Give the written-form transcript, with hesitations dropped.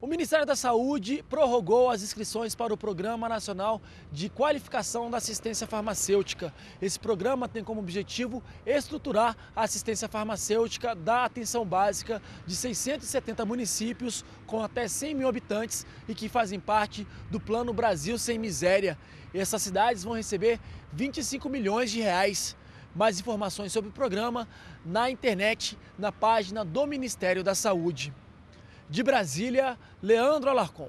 O Ministério da Saúde prorrogou as inscrições para o Programa Nacional de Qualificação da Assistência Farmacêutica. Esse programa tem como objetivo estruturar a assistência farmacêutica da atenção básica de 670 municípios com até 100 mil habitantes e que fazem parte do Plano Brasil Sem Miséria. Essas cidades vão receber R$ 25 milhões. Mais informações sobre o programa na internet, na página do Ministério da Saúde. De Brasília, Leandro Alarcon.